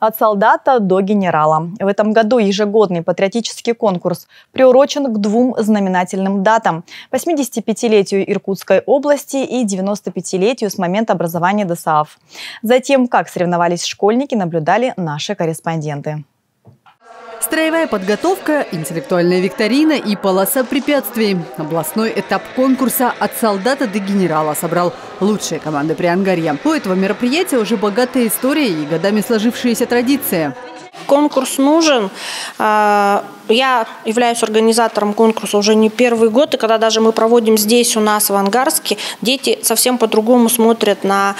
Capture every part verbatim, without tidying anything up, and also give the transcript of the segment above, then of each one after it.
От солдата до генерала. В этом году ежегодный патриотический конкурс приурочен к двум знаменательным датам – восьмидесятипятилетию Иркутской области и девяностопятилетию с момента образования ДОСААФ. За тем, как соревновались школьники, наблюдали наши корреспонденты. Строевая подготовка, интеллектуальная викторина и полоса препятствий. Областной этап конкурса «От солдата до генерала» собрал лучшие команды при Ангарье. У этого мероприятия уже богатая история и годами сложившиеся традиции. Конкурс нужен. Я являюсь организатором конкурса уже не первый год. И когда даже мы проводим здесь у нас в Ангарске, дети совсем по-другому смотрят на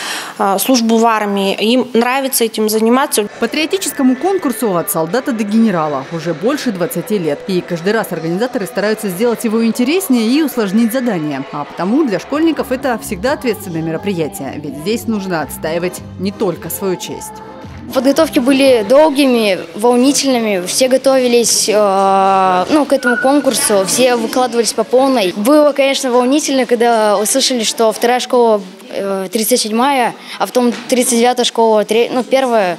службу в армии. Им нравится этим заниматься. Патриотическому конкурсу «От солдата до генерала» уже больше двадцати лет. И каждый раз организаторы стараются сделать его интереснее и усложнить задание. А потому для школьников это всегда ответственное мероприятие. Ведь здесь нужно отстаивать не только свою честь. Подготовки были долгими, волнительными, все готовились э, ну, к этому конкурсу, все выкладывались по полной. Было, конечно, волнительно, когда услышали, что вторая школа э, тридцать седьмая, а потом тридцать девятая школа, три, ну, первая.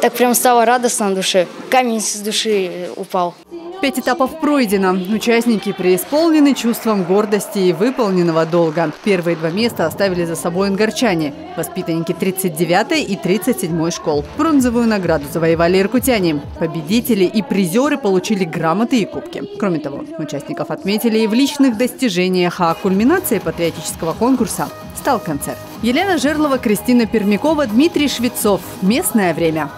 Так прям стало радостно на душе, камень с души упал. Пять этапов пройдено. Участники преисполнены чувством гордости и выполненного долга. Первые два места оставили за собой ангарчане, воспитанники тридцать девятой и тридцать седьмой школ. Бронзовую награду завоевали иркутяне. Победители и призеры получили грамоты и кубки. Кроме того, участников отметили и в личных достижениях, а кульминацией патриотического конкурса стал концерт. Елена Жерлова, Кристина Пермякова, Дмитрий Швецов. Местное время.